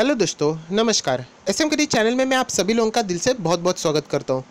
Hello दोस्तों, नमस्कार। S M K D channel में मैं आप सभी लोगों का दिल से बहुत बहुत स्वागत करता हूँ।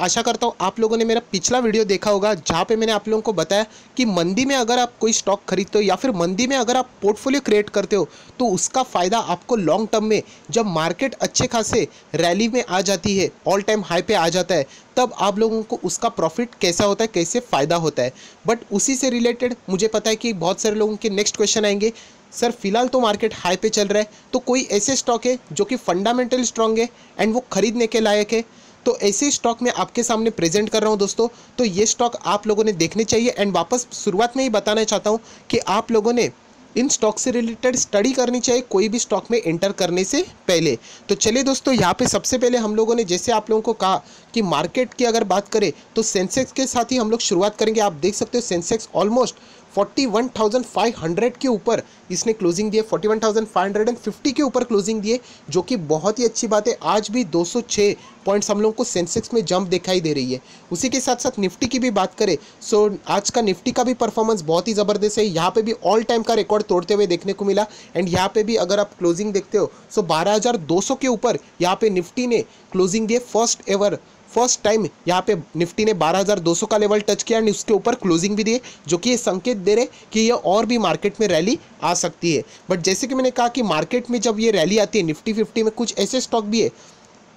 आशा करता हूँ आप लोगों ने मेरा पिछला वीडियो देखा होगा, जहाँ पे मैंने आप लोगों को बताया कि मंदी में अगर आप कोई स्टॉक खरीदते हो या फिर मंदी में अगर आप पोर्टफोलियो क्रिएट करते हो तो उसका फ़ायदा आपको लॉन्ग टर्म में जब मार्केट अच्छे खासे रैली में आ जाती है, ऑल टाइम हाई पे आ जाता है, तब आप लोगों को उसका प्रॉफिट कैसा होता है, कैसे फ़ायदा होता है। बट उसी से रिलेटेड मुझे पता है कि बहुत सारे लोगों के नेक्स्ट क्वेश्चन आएंगे, सर फिलहाल तो मार्केट हाई पे चल रहा है, तो कोई ऐसे स्टॉक है जो कि फंडामेंटल स्ट्रॉन्ग है एंड वो खरीदने के लायक है, तो ऐसे स्टॉक मैं आपके सामने प्रेजेंट कर रहा हूं दोस्तों। तो ये स्टॉक आप लोगों ने देखने चाहिए एंड वापस शुरुआत में ही बताना चाहता हूं कि आप लोगों ने इन स्टॉक से रिलेटेड स्टडी करनी चाहिए कोई भी स्टॉक में एंटर करने से पहले। तो चलिए दोस्तों, यहाँ पे सबसे पहले हम लोगों ने जैसे आप लोगों को कहा कि मार्केट की अगर बात करें तो सेंसेक्स के साथ ही हम लोग शुरुआत करेंगे। आप देख सकते हो सेंसेक्स ऑलमोस्ट 41,500 के ऊपर इसने क्लोजिंग दिए, 41,550 के ऊपर क्लोजिंग दिए, जो कि बहुत ही अच्छी बात है। आज भी 206 पॉइंट्स हम लोगों को सेंसेक्स में जंप दिखाई दे रही है। उसी के साथ साथ निफ्टी की भी बात करें सो आज का निफ्टी का भी परफॉर्मेंस बहुत ही ज़बरदस्त है। यहाँ पे भी ऑल टाइम का रिकॉर्ड तोड़ते हुए देखने को मिला एंड यहाँ पे भी अगर आप क्लोजिंग देखते हो सो 12,200 के ऊपर यहाँ पे निफ्टी ने क्लोजिंग दिए। फर्स्ट टाइम यहाँ पे निफ्टी ने 12,200 का लेवल टच किया एंड उसके ऊपर क्लोजिंग भी दिए, जो कि ये संकेत दे रहे कि ये और भी मार्केट में रैली आ सकती है। बट जैसे कि मैंने कहा कि मार्केट में जब ये रैली आती है निफ्टी 50 में कुछ ऐसे स्टॉक भी है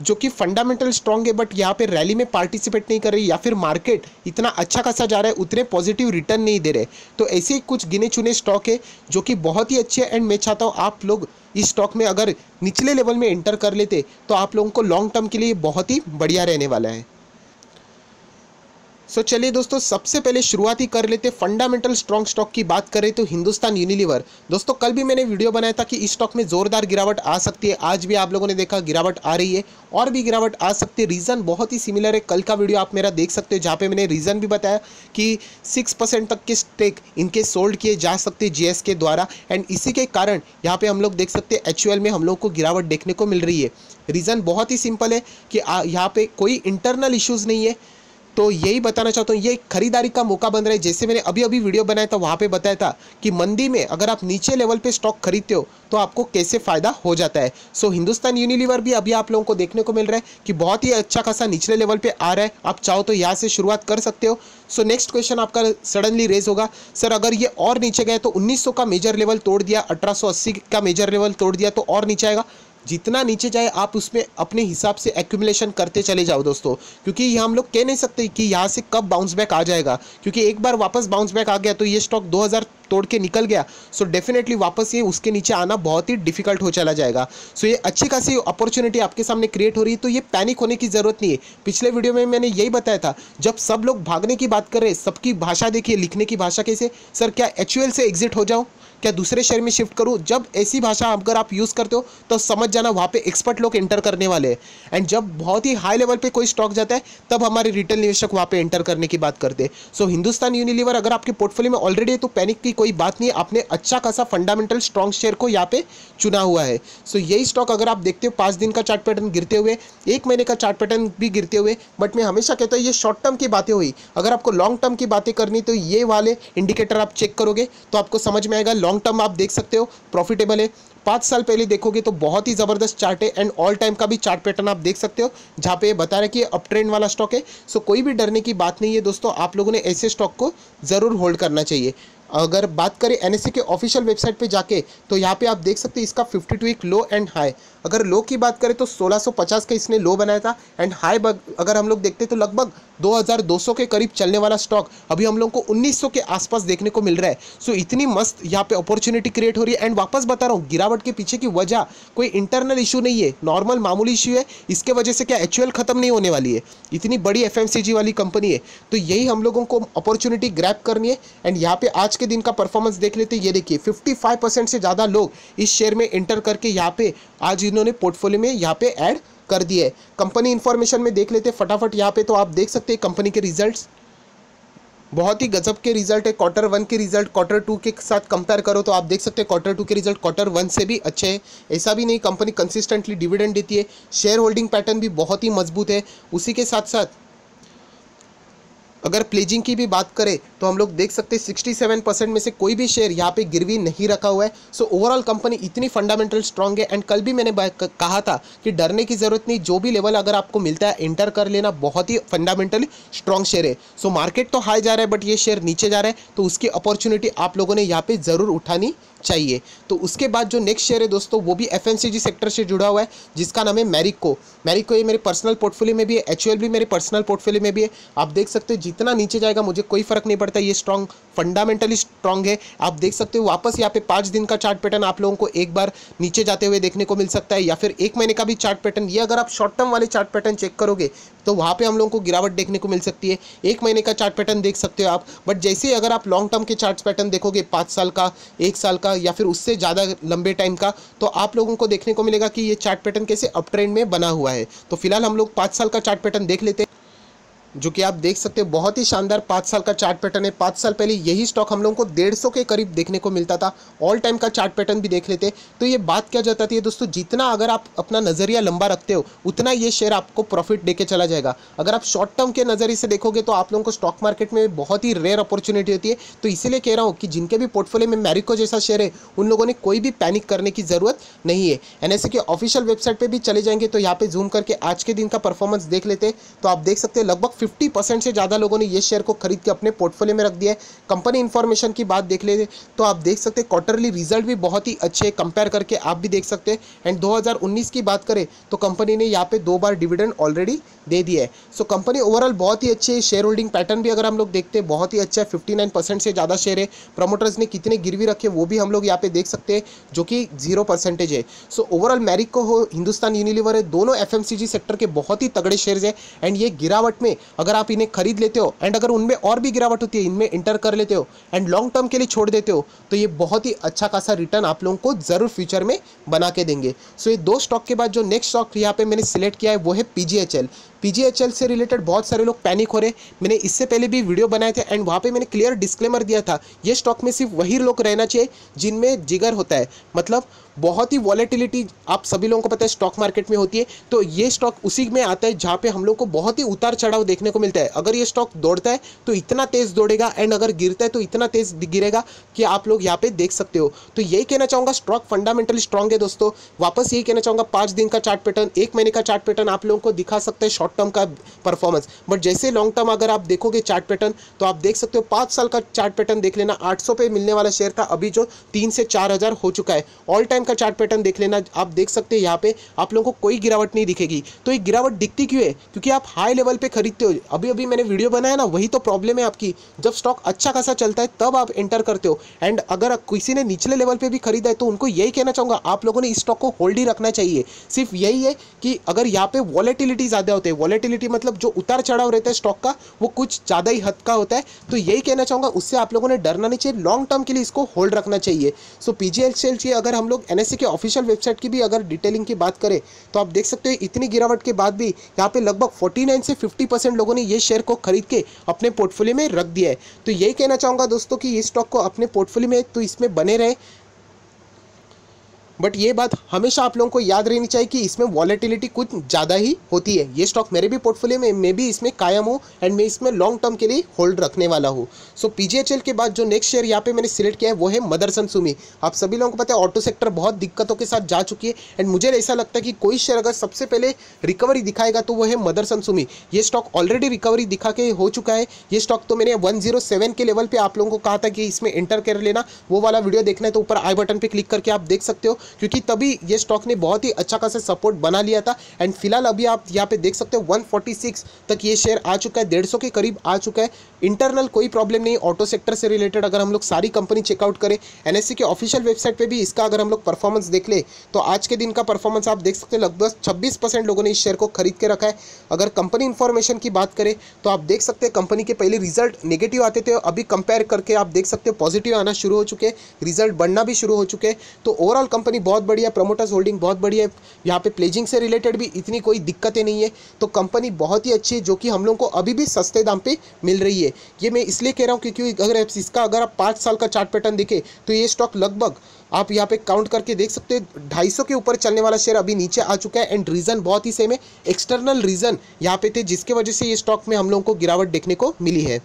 जो कि फंडामेंटल स्ट्रॉन्ग है बट यहाँ पे रैली में पार्टिसिपेट नहीं कर रही या फिर मार्केट इतना अच्छा खासा जा रहा है, उतने पॉजिटिव रिटर्न नहीं दे रहे। तो ऐसे ही कुछ गिने चुने स्टॉक है जो कि बहुत ही अच्छे है एंड मैं चाहता हूँ आप लोग इस स्टॉक में अगर निचले लेवल में एंटर कर लेते तो आप लोगों को लॉन्ग टर्म के लिए बहुत ही बढ़िया रहने वाला है। सो चलिए दोस्तों, सबसे पहले शुरुआत ही कर लेते फंडामेंटल स्ट्रॉन्ग स्टॉक की बात करें तो हिंदुस्तान यूनिलीवर। दोस्तों कल भी मैंने वीडियो बनाया था कि इस स्टॉक में ज़ोरदार गिरावट आ सकती है। आज भी आप लोगों ने देखा गिरावट आ रही है और भी गिरावट आ सकती है। रीज़न बहुत ही सिमिलर है। कल का वीडियो आप मेरा देख सकते हो जहाँ पे मैंने रीज़न भी बताया कि 6% तक के स्टेक इनके सोल्ड किए जा सकते हैं GS के द्वारा एंड इसी के कारण यहाँ पे हम लोग देख सकते हैं HUL में हम लोग को गिरावट देखने को मिल रही है। रीज़न बहुत ही सिंपल है कि यहाँ पे कोई इंटरनल इशूज़ नहीं है, तो यही बताना चाहता हूँ ये खरीदारी का मौका बन रहा है। जैसे मैंने अभी वीडियो बनाया था वहाँ पे बताया था कि मंदी में अगर आप नीचे लेवल पे स्टॉक खरीदते हो तो आपको कैसे फ़ायदा हो जाता है। सो हिंदुस्तान यूनिलीवर भी अभी आप लोगों को देखने को मिल रहा है कि बहुत ही अच्छा खासा निचले लेवल पे आ रहा है। आप चाहो तो यहाँ से शुरुआत कर सकते हो। सो नेक्स्ट क्वेश्चन आपका सडनली रेज होगा, सर अगर ये और नीचे गए तो 1900 का मेजर लेवल तोड़ दिया, 1880 का मेजर लेवल तोड़ दिया तो और नीचे आएगा। जितना नीचे जाए आप उसमें अपने हिसाब से एक्यूमुलेशन करते चले जाओ दोस्तों, क्योंकि यहाँ हम लोग कह नहीं सकते कि यहाँ से कब बाउंस बैक आ जाएगा, क्योंकि एक बार वापस बाउंस बैक आ गया तो ये स्टॉक 2000 तोड़ के निकल गया सो डेफिनेटली वापस ये उसके नीचे आना बहुत ही डिफिकल्ट हो चला जाएगा। सो ये अच्छी खासी अपॉर्चुनिटी आपके सामने क्रिएट हो रही है, तो ये पैनिक होने की ज़रूरत नहीं है। पिछले वीडियो में मैंने यही बताया था जब सब लोग भागने की बात कर रहे, सबकी भाषा देखिए, लिखने की भाषा कैसे, सर क्या HUL से एग्जिट हो जाऊँ, क्या दूसरे शेयर में शिफ्ट करूँ। जब ऐसी भाषा अगर आप यूज़ करते हो तो समझ जाना वहाँ पे एक्सपर्ट लोग एंटर करने वाले हैं एंड जब बहुत ही हाई लेवल पे कोई स्टॉक जाता है तब हमारे रिटेल निवेशक वहाँ पे एंटर करने की बात करते हैं। सो हिंदुस्तान यूनिलीवर अगर आपके पोर्टफोलियो में ऑलरेडी है तो पैनिक की कोई बात नहीं है। आपने अच्छा खासा फंडामेंटल स्ट्रॉन्ग शेयर को यहाँ पे चुना हुआ है। सो यही स्टॉक अगर आप देखते हो 5 दिन का चार्ट पैटर्न गिरते हुए, 1 महीने का चार्ट पैटर्न भी गिरते हुए, बट मैं हमेशा कहता हूँ ये शॉर्ट टर्म की बातें हुई। अगर आपको लॉन्ग टर्म की बातें करनी तो ये वाले इंडिकेटर आप चेक करोगे तो आपको समझ में आएगा। लॉन्ग टर्म आप देख सकते हो प्रॉफिटेबल है, 5 साल पहले देखोगे तो बहुत ही ज़बरदस्त चार्ट है एंड ऑल टाइम का भी चार्ट पैटर्न आप देख सकते हो जहाँ पे बता रहा है कि अप ट्रेंड वाला स्टॉक है। सो कोई भी डरने की बात नहीं है दोस्तों, आप लोगों ने ऐसे स्टॉक को ज़रूर होल्ड करना चाहिए। अगर बात करें NSE के ऑफिशियल वेबसाइट पे जाके तो यहाँ पे आप देख सकते हैं इसका 52 वीक लो एंड हाई। अगर लो की बात करें तो 1650 का इसने लो बनाया था एंड हाई अगर हम लोग देखते हैं तो लगभग 2200 के करीब चलने वाला स्टॉक अभी हम लोग को 1900 के आसपास देखने को मिल रहा है। सो इतनी मस्त यहाँ पे अपॉर्चुनिटी क्रिएट हो रही है एंड वापस बता रहा हूँ गिरावट के पीछे की वजह कोई इंटरनल इशू नहीं है, नॉर्मल मामूली इशू है। इसके वजह से क्या HUL ख़त्म नहीं होने वाली है, इतनी बड़ी FMCG वाली कंपनी है, तो यही हम लोगों को अपॉर्चुनिटी ग्रैब करनी है। एंड यहाँ पे आज के दिन का परफॉर्मेंस देख लेते हैं। ये देखिए 55% से ज़्यादा लोग इस शेयर में एंटर करके यहाँ पे आज इन्होंने पोर्टफोलियो में यहाँ पे ऐड कर दिए है। कंपनी इंफॉर्मेशन में देख लेते फटाफट यहाँ पे, तो आप देख सकते हैं कंपनी के रिजल्ट्स बहुत ही गजब के रिजल्ट है। Q1 के रिजल्ट Q2 के साथ कंपेयर करो तो आप देख सकते हैं Q2 के रिजल्ट Q1 से भी अच्छे हैं। ऐसा भी नहीं, कंपनी कंसिस्टेंटली डिविडेंड देती है, शेयर होल्डिंग पैटर्न भी बहुत ही मजबूत है। उसी के साथ साथ अगर प्लेजिंग की भी बात करें तो हम लोग देख सकते हैं 67% में से कोई भी शेयर यहाँ पे गिरवी नहीं रखा हुआ है। सो ओवरऑल कंपनी इतनी फंडामेंटल स्ट्रांग है। एंड कल भी मैंने कहा था कि डरने की ज़रूरत नहीं, जो भी लेवल अगर आपको मिलता है एंटर कर लेना, बहुत ही फंडामेंटली स्ट्रांग शेयर है। सो मार्केट तो हाई जा रहा है बट ये शेयर नीचे जा रहा है, तो उसकी अपॉर्चुनिटी आप लोगों ने यहाँ पर ज़रूर उठानी चाहिए। तो उसके बाद जो नेक्स्ट शेयर है दोस्तों वो भी एफएमसीजी सेक्टर से जुड़ा हुआ है, जिसका नाम है मैरिको। मैरिको ये मेरे पर्सनल पोर्टफोलियो में भी है, एचयूएल भी मेरे पर्सनल पोर्टफोलियो में भी है। आप देख सकते हो जितना नीचे जाएगा मुझे कोई फर्क नहीं पड़ता, ये स्ट्रांग फंडामेंटली स्ट्रांग है। आप देख सकते हो वापस यहाँ पे 5 दिन का चार्ट पैटर्न आप लोगों को एक बार नीचे जाते हुए देखने को मिल सकता है, या फिर 1 महीने का भी चार्ट पैटर्न। ये अगर आप शॉर्ट टर्म वाले चार्ट पैटर्न चेक करोगे तो वहाँ पे हम लोगों को गिरावट देखने को मिल सकती है, 1 महीने का चार्ट पैटर्न देख सकते हो आप। बट जैसे ही अगर आप लॉन्ग टर्म के चार्ट पैटर्न देखोगे, 5 साल का, 1 साल का, या फिर उससे ज़्यादा लंबे टाइम का, तो आप लोगों को देखने को मिलेगा कि ये चार्ट पैटर्न कैसे अप ट्रेंड में बना हुआ है। तो फिलहाल हम लोग 5 साल का चार्ट पैटर्न देख लेते हैं, जो कि आप देख सकते हो बहुत ही शानदार 5 साल का चार्ट पैटर्न है। 5 साल पहले यही स्टॉक हम लोगों को 150 के करीब देखने को मिलता था। ऑल टाइम का चार्ट पैटर्न भी देख लेते। तो ये बात क्या जताती है दोस्तों, जितना अगर आप अपना नज़रिया लंबा रखते हो उतना ये शेयर आपको प्रॉफिट देके चला जाएगा। अगर आप शॉर्ट टर्म के नज़रिए से देखोगे तो आप लोगों को स्टॉक मार्केट में बहुत ही रेयर अपॉर्चुनिटी होती है। तो इसीलिए कह रहा हूँ कि जिनके भी पोर्टफोलियो में मैरिको जैसा शेयर है उन लोगों ने कोई भी पैनिक करने की ज़रूरत नहीं है। एनएससी के ऑफिशियल वेबसाइट पर भी चले जाएंगे तो यहाँ पर जूम करके आज के दिन का परफॉर्मेंस देख लेते, तो आप देख सकते हैं लगभग 50% से ज़्यादा लोगों ने ये शेयर को खरीद के अपने पोर्टफोलियो में रख दिया है। कंपनी इन्फॉर्मेशन की बात देख लेते तो आप देख सकते हैं क्वार्टरली रिजल्ट भी बहुत ही अच्छे हैं, कंपेयर करके आप भी देख सकते हैं। एंड 2019 की बात करें तो कंपनी ने यहाँ पे 2 बार डिविडेंड ऑलरेडी दे दिया है। सो कंपनी ओवरऑल बहुत ही अच्छी है। शेयर होल्डिंग पैटर्न भी अगर हम लोग देखते हैं बहुत ही अच्छा है, 59% से ज़्यादा शेयर है। प्रमोटर्स ने कितने गिरवी रखे वो भी हम लोग यहाँ पे देख सकते हैं, जो कि 0% है। सो ओवरऑल मैरिको हो, हिंदुस्तान यूनिलीवर है, दोनों एफएमसीजी सेक्टर के बहुत ही तगड़े शेयर्स हैं। एंड ये गिरावट में अगर आप इन्हें खरीद लेते हो एंड अगर उनमें और भी गिरावट होती है इनमें इंटर कर लेते हो एंड लॉन्ग टर्म के लिए छोड़ देते हो तो ये बहुत ही अच्छा खासा रिटर्न आप लोगों को ज़रूर फ्यूचर में बना के देंगे। सो ये 2 स्टॉक के बाद जो नेक्स्ट स्टॉक यहाँ पे मैंने सिलेक्ट किया है वो है PGHL। PGHL से रिलेटेड बहुत सारे लोग पैनिक हो रहे, मैंने इससे पहले भी वीडियो बनाए थे एंड वहाँ पे मैंने क्लियर डिस्क्लेमर दिया था, ये स्टॉक में सिर्फ वही लोग रहना चाहिए जिनमें जिगर होता है। मतलब बहुत ही वॉलेटिलिटी आप सभी लोगों को पता है स्टॉक मार्केट में होती है, तो ये स्टॉक उसी में आता है जहाँ पे हम लोग को बहुत ही उतार चढ़ाव देखने को मिलता है। अगर ये स्टॉक दौड़ता है तो इतना तेज़ दौड़ेगा एंड अगर गिरता है तो इतना तेज़ गिरेगा कि आप लोग यहाँ पे देख सकते हो। तो यही कहना चाहूँगा, स्टॉक फंडामेंटली स्ट्रांग है दोस्तों। वापस यही कहना चाहूँगा 5 दिन का चार्ट पैटर्न, 1 महीने का चार्ट पैटर्न आप लोगों को दिखा सकता है शॉर्ट टर्म का परफॉर्मेंस, बट जैसे लॉन्ग टर्म अगर आप देखोगे चार्ट पैटर्न तो आप देख सकते हो 5 साल का चार्ट पैटर्न देख लेना। 800 पे मिलने वाला शेयर था, अभी जो 3 से 4 हज़ार हो चुका है। ऑल टाइम का चार्ट पैटर्न देख लेना, आप देख सकते हैं यहाँ पे आप लोगों को कोई गिरावट नहीं दिखेगी। तो ये गिरावट दिखती क्यों है, क्योंकि आप हाई लेवल पे खरीदते हो। अभी अभी मैंने वीडियो बनाया ना, वही तो प्रॉब्लम है आपकी, जब स्टॉक अच्छा खासा चलता है तब आप एंटर करते हो। एंड अगर किसी ने निचले लेवल पे भी खरीदा है तो उनको यही कहना चाहूँगा आप लोगों ने इस स्टॉक को होल्ड ही रखना चाहिए। सिर्फ यही है कि अगर यहाँ पे वॉलेटिलिटी ज़्यादा होती है, वॉलेटिलिटी मतलब जो उतार चढ़ाव रहता है स्टॉक का वो कुछ ज़्यादा ही हद का होता है, तो यही कहना चाहूँगा उससे आप लोगों ने डरना नहीं चाहिए। लॉन्ग टर्म के लिए इसको होल्ड रखना चाहिए। सो PGHL की अगर हम लोग एनएससी के ऑफिशियल वेबसाइट की भी अगर डिटेलिंग की बात करें तो आप देख सकते हो इतनी गिरावट के बाद भी यहाँ पे लगभग 49 से 50% लोगों ने ये शेयर को खरीद के अपने पोर्टफोलियो में रख दिया है। तो यही कहना चाहूँगा दोस्तों कि ये स्टॉक को अपने पोर्टफोलियो में तो इसमें बने रहे, बट ये बात हमेशा आप लोगों को याद रहनी चाहिए कि इसमें वॉलेटिलिटी कुछ ज़्यादा ही होती है। ये स्टॉक मेरे भी पोर्टफोलियो में मैं भी इसमें कायम हूँ एंड मैं इसमें लॉन्ग टर्म के लिए होल्ड रखने वाला हूँ। सो PGHL के बाद जो नेक्स्ट शेयर यहाँ पे मैंने सिलेक्ट किया है वो है मदरसन सुमी। आप सभी लोगों को पता है ऑटो सेक्टर बहुत दिक्कतों के साथ जा चुकी है एंड मुझे ऐसा लगता है कि कोई शेयर अगर सबसे पहले रिकवरी दिखाएगा तो वो है मदरसन सुमी। ये स्टॉक ऑलरेडी रिकवरी दिखा के हो चुका है। ये स्टॉक तो मैंने 107 के लेवल पर आप लोगों को कहा था कि इसमें एंटर कर लेना, वो वाला वीडियो देखना है तो ऊपर आई बटन पर क्लिक करके आप देख सकते हो, क्योंकि तभी ये स्टॉक ने बहुत ही अच्छा खासा सपोर्ट बना लिया था। एंड फिलहाल अभी आप यहाँ पे देख सकते हो 146 तक ये शेयर आ चुका है, 150 के करीब आ चुका है। इंटरनल कोई प्रॉब्लम नहीं, ऑटो सेक्टर से रिलेटेड अगर हम लोग सारी कंपनी चेकआउट करें, एनएससी के ऑफिशियल वेबसाइट पे भी इसका अगर हम लोग परफॉर्मेंस देख ले तो आज के दिन का परफॉर्मेंस आप देख सकते हैं लगभग 26% लोगों ने इस शेयर को खरीद के रखा है। अगर कंपनी इन्फॉर्मेशन की बात करें तो आप देख सकते हैं कंपनी के पहले रिजल्ट नेगेटिव आते थे, अभी कंपेयर करके आप देख सकते हो पॉजिटिव आना शुरू हो चुके, रिजल्ट बढ़ना भी शुरू हो चुके। तो ओवरऑल कंपनी बहुत बढ़िया, प्रमोटर्स होल्डिंग बहुत बढ़िया है, यहाँ पे प्लेजिंग से रिलेटेड भी इतनी कोई दिक्कतें नहीं है, तो कंपनी बहुत ही अच्छी है जो कि हम लोगों को अभी भी सस्ते दाम पे मिल रही है। ये मैं इसलिए कह रहा हूँ क्योंकि अगर इसका अगर आप 5 साल का चार्ट पैटर्न देखें तो ये स्टॉक लगभग आप यहाँ पे काउंट करके देख सकते हो 250 के ऊपर चलने वाला शेयर अभी नीचे आ चुका है। एंड रीजन बहुत ही सेम है, एक्सटर्नल रीजन यहाँ पे थे जिसके वजह से ये स्टॉक में हम लोगों को गिरावट देखने को मिली है।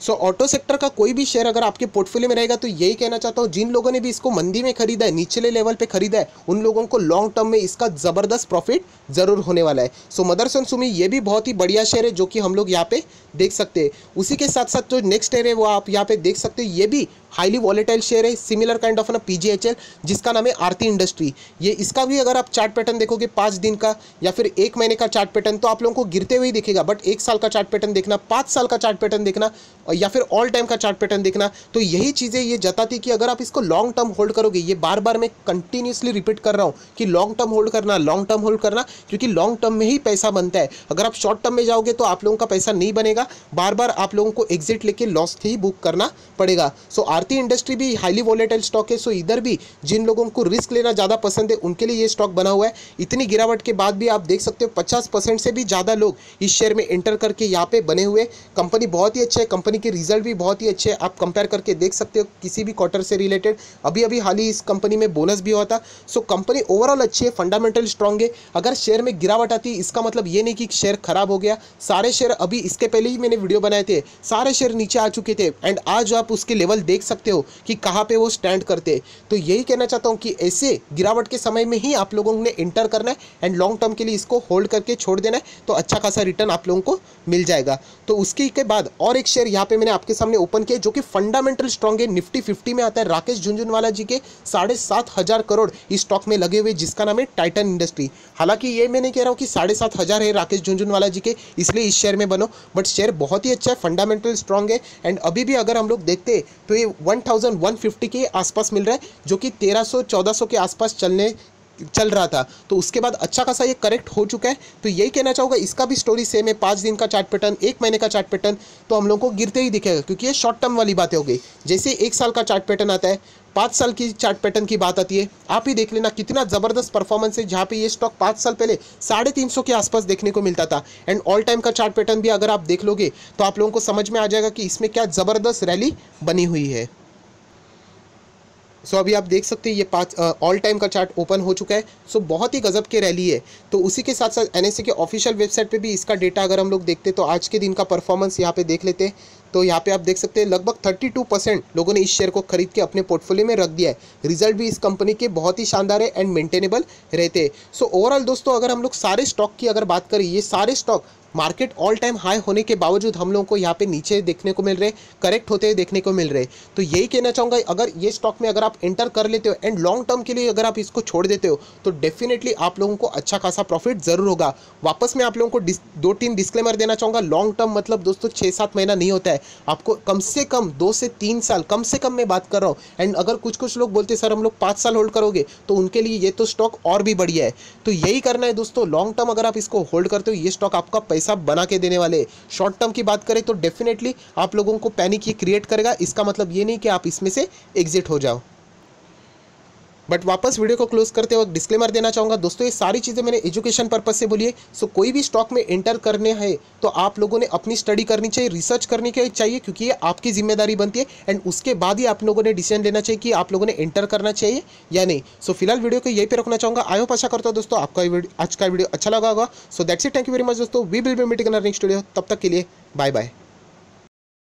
सो ऑटो सेक्टर का कोई भी शेयर अगर आपके पोर्टफोलियो में रहेगा तो यही कहना चाहता हूँ, जिन लोगों ने भी इसको मंदी में खरीदा है, निचले लेवल पे खरीदा है, उन लोगों को लॉन्ग टर्म में इसका ज़बरदस्त प्रॉफिट जरूर होने वाला है। सो मदरसन सुमी ये भी बहुत ही बढ़िया शेयर है जो कि हम लोग यहाँ पे देख सकते हैं। उसी के साथ साथ जो नेक्स्ट शेयर है वो आप यहाँ पे देख सकते हो, ये भी हाईली वॉलेटाइल शेयर है, सिमिलर काइंड ऑफ ना PGHL जिसका नाम है आर्थी इंडस्ट्री। ये इसका भी अगर आप चार्ट पैटर्न देखोगे 5 दिन का या फिर 1 महीने का चार्ट पैटर्न तो आप लोगों को गिरते हुए दिखेगा, बट 1 साल का चार्ट पैटर्न देखना, 5 साल का चार्ट पैटर्न देखना या फिर ऑल टाइम का चार्ट पैटर्न देखना, तो यही चीज़ें ये जताती कि अगर आप इसको लॉन्ग टर्म होल्ड करोगे, ये बार बार मैं कंटिन्यूसली रिपीट कर रहा हूँ कि लॉन्ग टर्म होल्ड करना, लॉन्ग टर्म होल्ड करना, क्योंकि लॉन्ग टर्म में ही पैसा बनता है। अगर आप शॉर्ट टर्म में जाओगे तो आप लोगों का पैसा नहीं बनेगा, बार बार आप लोगों को एग्जिट लेके लॉस ही बुक करना पड़ेगा। सो आरती इंडस्ट्री भी हाईली वॉलेटाइल स्टॉक है, सो इधर भी जिन लोगों को रिस्क लेना ज़्यादा पसंद है उनके लिए ये स्टॉक बना हुआ है। इतनी गिरावट के बाद भी आप देख सकते हो 50% से भी ज़्यादा लोग इस शेयर में एंटर करके यहाँ पे बने हुए। कंपनी बहुत ही अच्छी है, कंपनी के रिजल्ट भी बहुत ही अच्छे हैं, आप कंपेयर करके देख सकते हो किसी भी क्वार्टर से रिलेटेड। अभी अभी हाल ही इस कंपनी में बोनस भी हुआ था। सो कंपनी ओवरऑल अच्छी है, फंडामेंटल स्ट्रांग है। अगर शेयर में गिरावट आती है इसका मतलब ये नहीं कि शेयर खराब हो गया। सारे शेयर अभी इसके पहले ही मैंने वीडियो बनाए थे, सारे शेयर नीचे आ चुके थे एंड आज आप उसके लेवल देख सकते हो कि कहाँ पे वो स्टैंड करते हैं। तो यही कहना चाहता हूँ कि ऐसे गिरावट के समय में ही आप लोगों ने एंटर करना है एंड लॉन्ग टर्म के लिए इसको होल्ड करके छोड़ देना है, तो अच्छा खासा रिटर्न आप लोगों को मिल जाएगा। तो उसके के बाद और एक शेयर यहाँ पे मैंने आपके सामने ओपन किया जो कि फंडामेंटल स्ट्रॉन्ग है, निफ्टी 50 में आता है। राकेश झुंझुनवाला जी के 7,500 करोड़ इस स्टॉक में लगे हुए जिसका नाम है टाइटन इंडस्ट्री। हालांकि ये मैं नहीं कह रहा हूँ कि 7,500 है राकेश झुंझुनवाला जी के इसलिए इस शेयर में बनो, बट शेयर बहुत ही अच्छा है, फंडामेंटल स्ट्रॉन्ग है। एंड अभी भी अगर हम लोग देखते हैं तो ये 1,150 के आसपास मिल रहा है जो कि 1,300-1,400 के आसपास चल रहा था। तो उसके बाद अच्छा खासा ये करेक्ट हो चुका है। तो यही कहना चाहूँगा इसका भी स्टोरी सेम है, 5 दिन का चार्ट पैटर्न, 1 महीने का चार्ट पैटर्न, तो हम लोगों को गिरते ही दिखेगा क्योंकि ये शॉर्ट टर्म वाली बातें हो गई। जैसे 1 साल का चार्ट पैटर्न आता है, 5 साल की चार्ट पैटर्न की बात आती है, आप ही देख लेना कितना ज़बरदस्त परफॉर्मेंस है, जहाँ पे ये स्टॉक 5 साल पहले 350 के आसपास देखने को मिलता था। एंड ऑल टाइम का चार्ट पैटर्न भी अगर आप देख लोगे तो आप लोगों को समझ में आ जाएगा कि इसमें क्या ज़बरदस्त रैली बनी हुई है। सो अभी आप देख सकते हैं ये 5 ऑल टाइम का चार्ट ओपन हो चुका है। सो बहुत ही गजब की रैली है। तो उसी के साथ साथ एनएससी के ऑफिशियल वेबसाइट पे भी इसका डेटा अगर हम लोग देखते तो आज के दिन का परफॉर्मेंस यहाँ पे देख लेते हैं तो यहाँ पे आप देख सकते हैं लगभग 32% लोगों ने इस शेयर को खरीद के अपने पोर्टफोलियो में रख दिया है। रिजल्ट भी इस कंपनी के बहुत ही शानदार है एंड मेंटेनेबल रहते हैं। सो ओवरऑल दोस्तों अगर हम लोग सारे स्टॉक की अगर बात करें, ये सारे stock market all time high होने के बावजूद हम लोगों को यहाँ पे नीचे देखने को मिल रहे, करेक्ट होते हुए देखने को मिल रहे। तो यही कहना चाहूँगा अगर ये स्टॉक में अगर आप एंटर कर लेते हो एंड लॉन्ग टर्म के लिए अगर आप इसको छोड़ देते हो तो डेफिनेटली आप लोगों को अच्छा खासा प्रॉफिट ज़रूर होगा। वापस मैं आप लोगों को 2-3 डिस्क्लेमर देना चाहूँगा। लॉन्ग टर्म मतलब दोस्तों 6-7 महीना नहीं होता है, आपको कम से कम 2 से 3 साल कम से कम मैं बात कर रहा हूँ। एंड अगर कुछ लोग बोलते सर हम लोग 5 साल होल्ड करोगे तो उनके लिए ये तो स्टॉक और भी बढ़िया है। तो यही करना है दोस्तों, लॉन्ग टर्म अगर आप इसको होल्ड करते हो ये स्टॉक आपका पैसा बना के देने वाले। शॉर्ट टर्म की बात करें तो डेफिनेटली आप लोगों को पैनिक ये क्रिएट करेगा, इसका मतलब ये नहीं कि आप इसमें से एग्जिट हो जाओ। बट वापस वीडियो को क्लोज करते वक्त डिस्क्लेमर देना चाहूँगा दोस्तों, ये सारी चीज़ें मैंने एजुकेशन पर्पस से बोली है। सो कोई भी स्टॉक में एंटर करने है तो आप लोगों ने अपनी स्टडी करनी चाहिए, रिसर्च करनी चाहिए, क्योंकि ये आपकी जिम्मेदारी बनती है एंड उसके बाद ही आप लोगों ने डिसीजन लेना चाहिए कि आप लोगों ने एंटर करना चाहिए या नहीं। सो फिलहाल वीडियो को यहीं पर रखना चाहूँगा। आई होप आशा करता हूँ दोस्तों आपका आज का वीडियो अच्छा लगा होगा। So that's it, thank you very much दोस्तों, we will be meeting in our next video. तब तक के लिए बाय बाय।